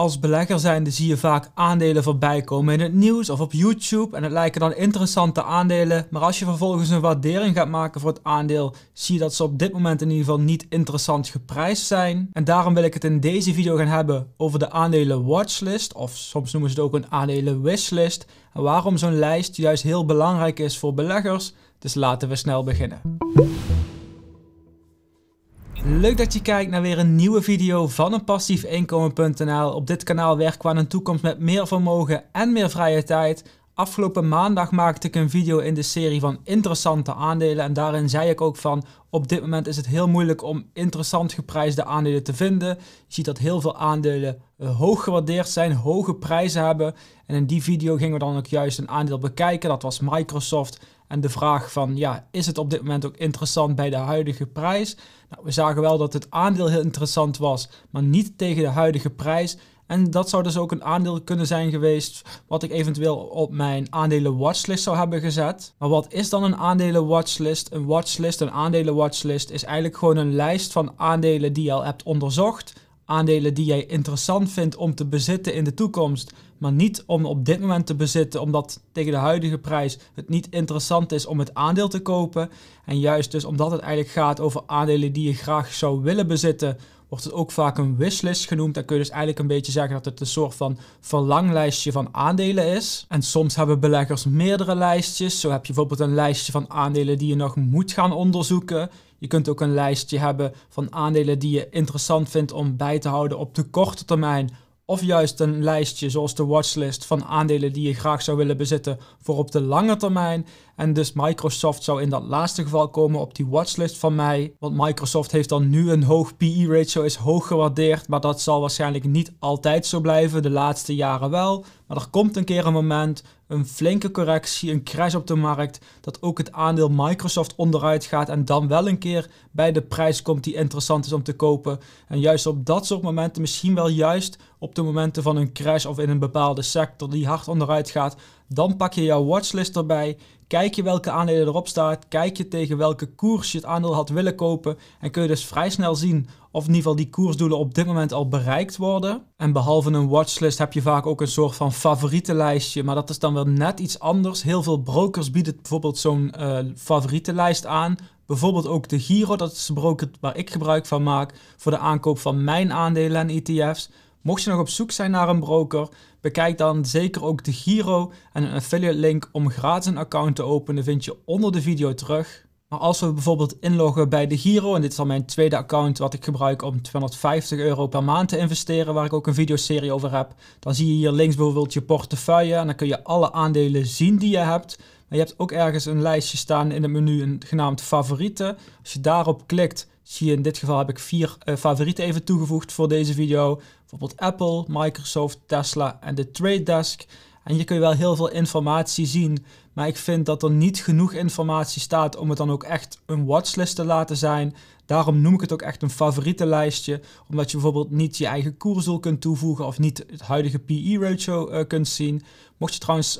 Als belegger zijnde zie je vaak aandelen voorbij komen in het nieuws of op YouTube en het lijken dan interessante aandelen, maar als je vervolgens een waardering gaat maken voor het aandeel, zie je dat ze op dit moment in ieder geval niet interessant geprijsd zijn. En daarom wil ik het in deze video gaan hebben over de aandelen watchlist, of soms noemen ze het ook een aandelen wishlist, en waarom zo'n lijst juist heel belangrijk is voor beleggers. Dus laten we snel beginnen. Leuk dat je kijkt naar weer een nieuwe video van een passief inkomen.nl. Op dit kanaal werken we aan een toekomst met meer vermogen en meer vrije tijd. Afgelopen maandag maakte ik een video in de serie van interessante aandelen en daarin zei ik ook van op dit moment is het heel moeilijk om interessant geprijsde aandelen te vinden. Je ziet dat heel veel aandelen hoog gewaardeerd zijn, hoge prijzen hebben en in die video gingen we dan ook juist een aandeel bekijken, dat was Microsoft. En de vraag van, ja, is het op dit moment ook interessant bij de huidige prijs? Nou, we zagen wel dat het aandeel heel interessant was, maar niet tegen de huidige prijs. En dat zou dus ook een aandeel kunnen zijn geweest wat ik eventueel op mijn aandelen watchlist zou hebben gezet. Maar wat is dan een aandelen watchlist? Een aandelen watchlist is eigenlijk gewoon een lijst van aandelen die je al hebt onderzocht. Aandelen die jij interessant vindt om te bezitten in de toekomst, maar niet om op dit moment te bezitten, omdat tegen de huidige prijs het niet interessant is om het aandeel te kopen. En juist dus omdat het eigenlijk gaat over aandelen die je graag zou willen bezitten, wordt het ook vaak een wishlist genoemd. Dan kun je dus eigenlijk een beetje zeggen dat het een soort van verlanglijstje van aandelen is. En soms hebben beleggers meerdere lijstjes. Zo heb je bijvoorbeeld een lijstje van aandelen die je nog moet gaan onderzoeken. Je kunt ook een lijstje hebben van aandelen die je interessant vindt om bij te houden op de korte termijn. Of juist een lijstje zoals de watchlist van aandelen die je graag zou willen bezitten voor op de lange termijn. En dus Microsoft zou in dat laatste geval komen op die watchlist van mij. Want Microsoft heeft dan nu een hoog PE-ratio, is hoog gewaardeerd. Maar dat zal waarschijnlijk niet altijd zo blijven, de laatste jaren wel. Maar er komt een keer een moment, een flinke correctie, een crash op de markt, dat ook het aandeel Microsoft onderuit gaat en dan wel een keer bij de prijs komt die interessant is om te kopen. En juist op dat soort momenten, misschien wel juist op de momenten van een crash of in een bepaalde sector die hard onderuit gaat, dan pak je jouw watchlist erbij, kijk je welke aandelen erop staat, kijk je tegen welke koers je het aandeel had willen kopen en kun je dus vrij snel zien of in ieder geval die koersdoelen op dit moment al bereikt worden. En behalve een watchlist heb je vaak ook een soort van favorietenlijstje, maar dat is dan wel net iets anders. Heel veel brokers bieden bijvoorbeeld zo'n favorietenlijst aan. Bijvoorbeeld ook DEGIRO, dat is de broker waar ik gebruik van maak voor de aankoop van mijn aandelen en ETF's. Mocht je nog op zoek zijn naar een broker, bekijk dan zeker ook DEGIRO en een affiliate link om gratis een account te openen vind je onder de video terug. Maar als we bijvoorbeeld inloggen bij DEGIRO, en dit is al mijn tweede account wat ik gebruik om €250 per maand te investeren, waar ik ook een videoserie over heb, dan zie je hier links bijvoorbeeld je portefeuille en dan kun je alle aandelen zien die je hebt. Maar je hebt ook ergens een lijstje staan in het menu genaamd favorieten. Als je daarop klikt, zie je in dit geval heb ik 4 favorieten even toegevoegd voor deze video. Bijvoorbeeld Apple, Microsoft, Tesla en de Trade Desk. En hier kun je wel heel veel informatie zien, maar ik vind dat er niet genoeg informatie staat om het dan ook echt een watchlist te laten zijn. Daarom noem ik het ook echt een favorietenlijstje, omdat je bijvoorbeeld niet je eigen koersdoel kunt toevoegen of niet het huidige PE-ratio kunt zien. Mocht je trouwens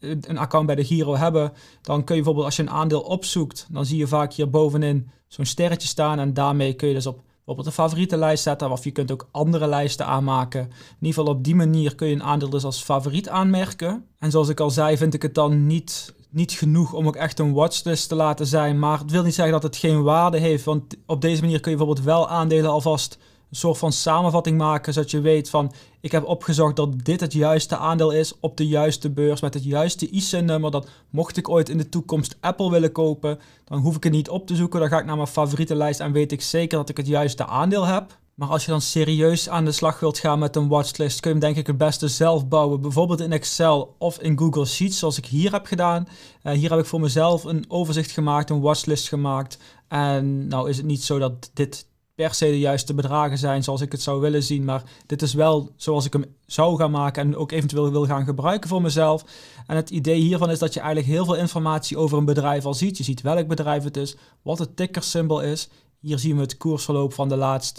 een account bij DEGIRO hebben, dan kun je bijvoorbeeld als je een aandeel opzoekt, dan zie je vaak hier bovenin zo'n sterretje staan en daarmee kun je dus op bijvoorbeeld een favorietenlijst zetten, of je kunt ook andere lijsten aanmaken. In ieder geval op die manier kun je een aandeel dus als favoriet aanmerken. En zoals ik al zei, vind ik het dan niet genoeg om ook echt een watchlist te laten zijn, maar het wil niet zeggen dat het geen waarde heeft, want op deze manier kun je bijvoorbeeld wel aandelen alvast een soort van samenvatting maken, zodat je weet van ik heb opgezocht dat dit het juiste aandeel is op de juiste beurs met het juiste ISIN-nummer. Dat mocht ik ooit in de toekomst Apple willen kopen, dan hoef ik het niet op te zoeken. Dan ga ik naar mijn favoriete lijst en weet ik zeker dat ik het juiste aandeel heb. Maar als je dan serieus aan de slag wilt gaan met een watchlist, kun je hem denk ik het beste zelf bouwen. Bijvoorbeeld in Excel of in Google Sheets, zoals ik hier heb gedaan. Hier heb ik voor mezelf een overzicht gemaakt, een watchlist gemaakt. En nou is het niet zo dat dit per se de juiste bedragen zijn zoals ik het zou willen zien, maar dit is wel zoals ik hem zou gaan maken en ook eventueel wil gaan gebruiken voor mezelf. En het idee hiervan is dat je eigenlijk heel veel informatie over een bedrijf al ziet. Je ziet welk bedrijf het is, wat het tickersymbool is. Hier zien we het koersverloop van het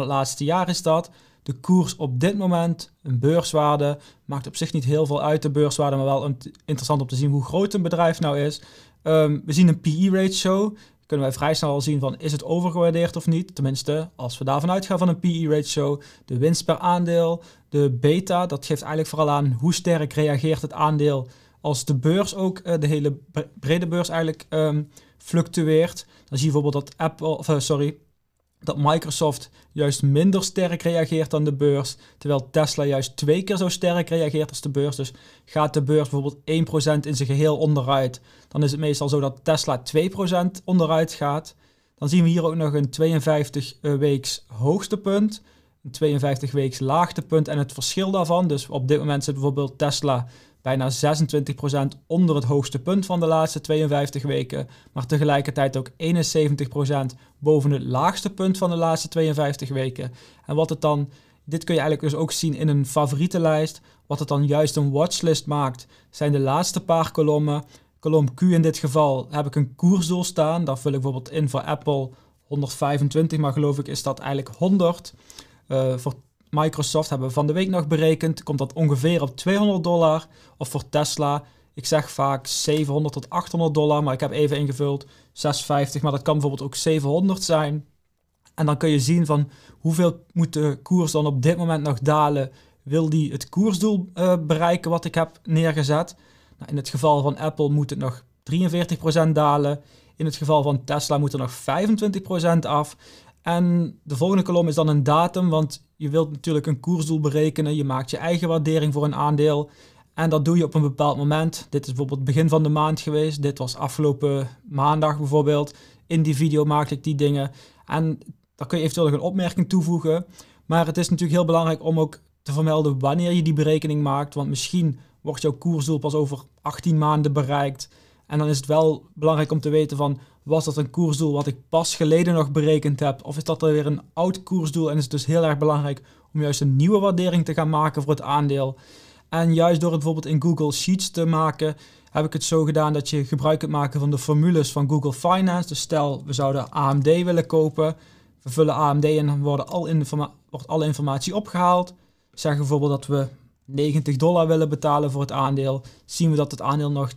laatste jaar is dat. De koers op dit moment, een beurswaarde, maakt op zich niet heel veel uit de beurswaarde, maar wel interessant om te zien hoe groot een bedrijf nou is. We zien een PE-ratio. kunnen wij vrij snel al zien van is het overgewaardeerd of niet. Tenminste, als we daarvan uitgaan van een PE-ratio, de winst per aandeel, de beta. Dat geeft eigenlijk vooral aan hoe sterk reageert het aandeel als de beurs ook, de hele brede beurs eigenlijk fluctueert. Dan zie je bijvoorbeeld dat dat Microsoft juist minder sterk reageert dan de beurs, terwijl Tesla juist 2 keer zo sterk reageert als de beurs. Dus gaat de beurs bijvoorbeeld 1% in zijn geheel onderuit, dan is het meestal zo dat Tesla 2% onderuit gaat. Dan zien we hier ook nog een 52-weeks hoogtepunt, een 52-weeks laagtepunt en het verschil daarvan. Dus op dit moment zit bijvoorbeeld Tesla bijna 26% onder het hoogste punt van de laatste 52 weken, maar tegelijkertijd ook 71% boven het laagste punt van de laatste 52 weken. En wat het dan, dit kun je eigenlijk dus ook zien in een favorietenlijst, wat het dan juist een watchlist maakt, zijn de laatste paar kolommen. Kolom Q in dit geval heb ik een koersdoel staan, daar vul ik bijvoorbeeld in voor Apple 125, maar geloof ik is dat eigenlijk 100. Voor Microsoft hebben we van de week nog berekend, komt dat ongeveer op $200. Of voor Tesla, ik zeg vaak $700 tot $800, maar ik heb even ingevuld $650, maar dat kan bijvoorbeeld ook 700 zijn. En dan kun je zien van hoeveel moet de koers dan op dit moment nog dalen, wil die het koersdoel bereiken wat ik heb neergezet. Nou, in het geval van Apple moet het nog 43% dalen, in het geval van Tesla moet er nog 25% af. En de volgende kolom is dan een datum, want je wilt natuurlijk een koersdoel berekenen. Je maakt je eigen waardering voor een aandeel. En dat doe je op een bepaald moment. Dit is bijvoorbeeld begin van de maand geweest. Dit was afgelopen maandag bijvoorbeeld. In die video maakte ik die dingen. En daar kun je eventueel nog een opmerking toevoegen. Maar het is natuurlijk heel belangrijk om ook te vermelden wanneer je die berekening maakt. Want misschien wordt jouw koersdoel pas over 18 maanden bereikt. En dan is het wel belangrijk om te weten van, was dat een koersdoel wat ik pas geleden nog berekend heb? Of is dat er weer een oud koersdoel en is het dus heel erg belangrijk om juist een nieuwe waardering te gaan maken voor het aandeel? En juist door het bijvoorbeeld in Google Sheets te maken, heb ik het zo gedaan dat je gebruik kunt maken van de formules van Google Finance. Dus stel, we zouden AMD willen kopen. We vullen AMD en dan wordt alle informatie opgehaald. Zeg bijvoorbeeld dat we $90 willen betalen voor het aandeel, zien we dat het aandeel nog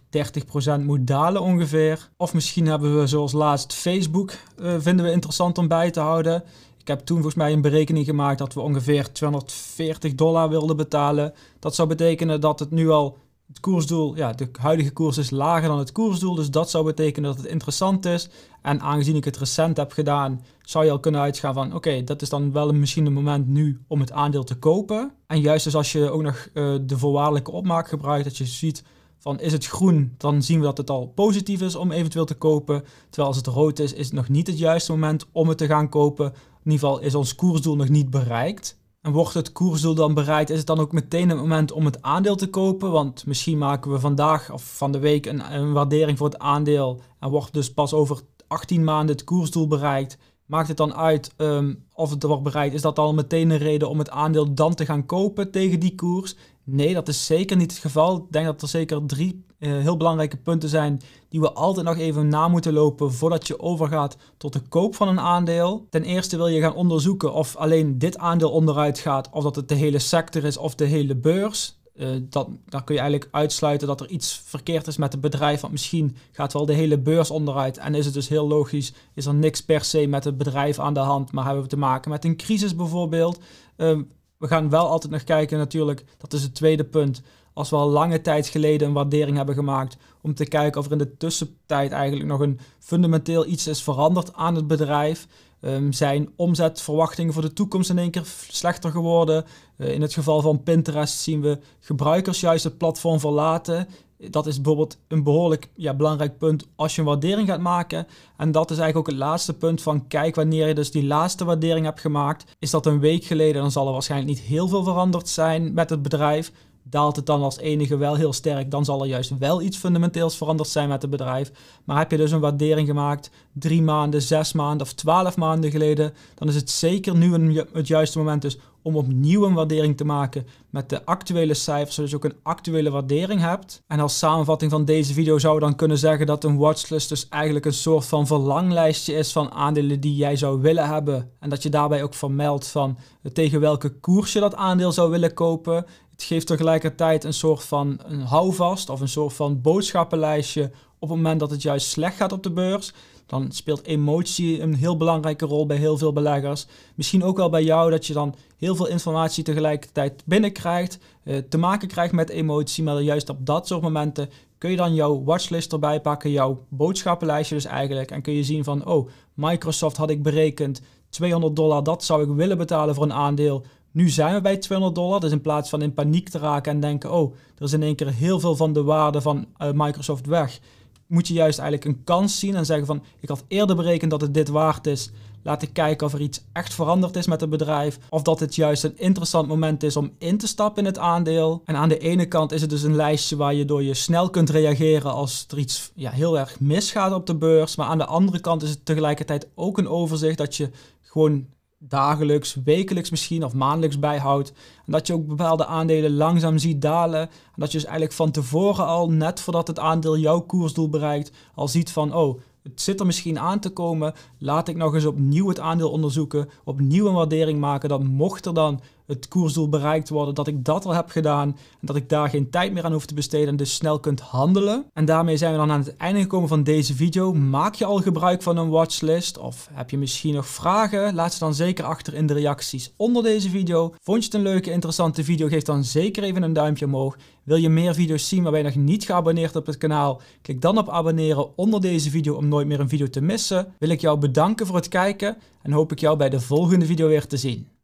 30% moet dalen ongeveer. Of misschien hebben we zoals laatst Facebook, vinden we interessant om bij te houden. Ik heb toen volgens mij een berekening gemaakt dat we ongeveer $240 wilden betalen. Dat zou betekenen dat het nu al het koersdoel, ja, de huidige koers is lager dan het koersdoel, dus dat zou betekenen dat het interessant is. En aangezien ik het recent heb gedaan, zou je al kunnen uitgaan van oké, dat is dan wel misschien een moment nu om het aandeel te kopen. En juist dus als je ook nog de voorwaardelijke opmaak gebruikt, dat je ziet van is het groen, dan zien we dat het al positief is om eventueel te kopen. Terwijl als het rood is, is het nog niet het juiste moment om het te gaan kopen. In ieder geval is ons koersdoel nog niet bereikt. En wordt het koersdoel dan bereikt, is het dan ook meteen het moment om het aandeel te kopen? Want misschien maken we vandaag of van de week een waardering voor het aandeel en wordt dus pas over 18 maanden het koersdoel bereikt. Maakt het dan uit of het wordt bereikt? Is dat al meteen een reden om het aandeel dan te gaan kopen tegen die koers? Nee, dat is zeker niet het geval. Ik denk dat er zeker 3 heel belangrijke punten zijn die we altijd nog even na moeten lopen voordat je overgaat tot de koop van een aandeel. Ten eerste wil je gaan onderzoeken of alleen dit aandeel onderuit gaat, of dat het de hele sector is of de hele beurs. Dan kun je eigenlijk uitsluiten dat er iets verkeerd is met het bedrijf, want misschien gaat wel de hele beurs onderuit en is het dus heel logisch, is er niks per se met het bedrijf aan de hand, maar hebben we te maken met een crisis bijvoorbeeld. We gaan wel altijd nog kijken natuurlijk, dat is het tweede punt, als we al lange tijd geleden een waardering hebben gemaakt, om te kijken of er in de tussentijd eigenlijk nog een fundamenteel iets is veranderd aan het bedrijf. Zijn omzetverwachtingen voor de toekomst in één keer slechter geworden? In het geval van Pinterest zien we gebruikers juist het platform verlaten. Dat is bijvoorbeeld een behoorlijk belangrijk punt als je een waardering gaat maken. En dat is eigenlijk ook het laatste punt van kijk wanneer je dus die laatste waardering hebt gemaakt. Is dat een week geleden, dan zal er waarschijnlijk niet heel veel veranderd zijn met het bedrijf. Daalt het dan als enige wel heel sterk, dan zal er juist wel iets fundamenteels veranderd zijn met het bedrijf. Maar heb je dus een waardering gemaakt 3 maanden, 6 maanden of 12 maanden geleden, dan is het zeker nu het juiste moment dus om opnieuw een waardering te maken met de actuele cijfers, zodat je ook een actuele waardering hebt. En als samenvatting van deze video zou je dan kunnen zeggen dat een watchlist dus eigenlijk een soort van verlanglijstje is van aandelen die jij zou willen hebben. En dat je daarbij ook vermeldt van tegen welke koers je dat aandeel zou willen kopen. Het geeft tegelijkertijd een soort van een houvast of een soort van boodschappenlijstje Op het moment dat het juist slecht gaat op de beurs, dan speelt emotie een heel belangrijke rol bij heel veel beleggers. Misschien ook wel bij jou, dat je dan heel veel informatie tegelijkertijd binnenkrijgt, te maken krijgt met emotie. Maar juist op dat soort momenten kun je dan jouw watchlist erbij pakken, jouw boodschappenlijstje dus eigenlijk. En kun je zien van, oh, Microsoft had ik berekend, $200, dat zou ik willen betalen voor een aandeel. Nu zijn we bij $200, dus in plaats van in paniek te raken en denken, oh, er is in één keer heel veel van de waarde van Microsoft weg, moet je juist eigenlijk een kans zien en zeggen van, ik had eerder berekend dat het dit waard is. Laat ik kijken of er iets echt veranderd is met het bedrijf. Of dat het juist een interessant moment is om in te stappen in het aandeel. En aan de ene kant is het dus een lijstje waar je door je snel kunt reageren als er iets heel erg misgaat op de beurs. Maar aan de andere kant is het tegelijkertijd ook een overzicht dat je gewoon dagelijks, wekelijks misschien of maandelijks bijhoudt. En dat je ook bepaalde aandelen langzaam ziet dalen. En dat je dus eigenlijk van tevoren al, net voordat het aandeel jouw koersdoel bereikt, al ziet van, oh, het zit er misschien aan te komen. Laat ik nog eens opnieuw het aandeel onderzoeken. Opnieuw een waardering maken. Dat mocht er dan het koersdoel bereikt worden, dat ik dat al heb gedaan. En dat ik daar geen tijd meer aan hoef te besteden en dus snel kunt handelen. En daarmee zijn we dan aan het einde gekomen van deze video. Maak je al gebruik van een watchlist? Of heb je misschien nog vragen? Laat ze dan zeker achter in de reacties onder deze video. Vond je het een leuke, interessante video? Geef dan zeker even een duimpje omhoog. Wil je meer video's zien waarbij je nog niet geabonneerd op het kanaal? Klik dan op abonneren onder deze video om nooit meer een video te missen. Wil ik jou bedanken voor het kijken en hoop ik jou bij de volgende video weer te zien.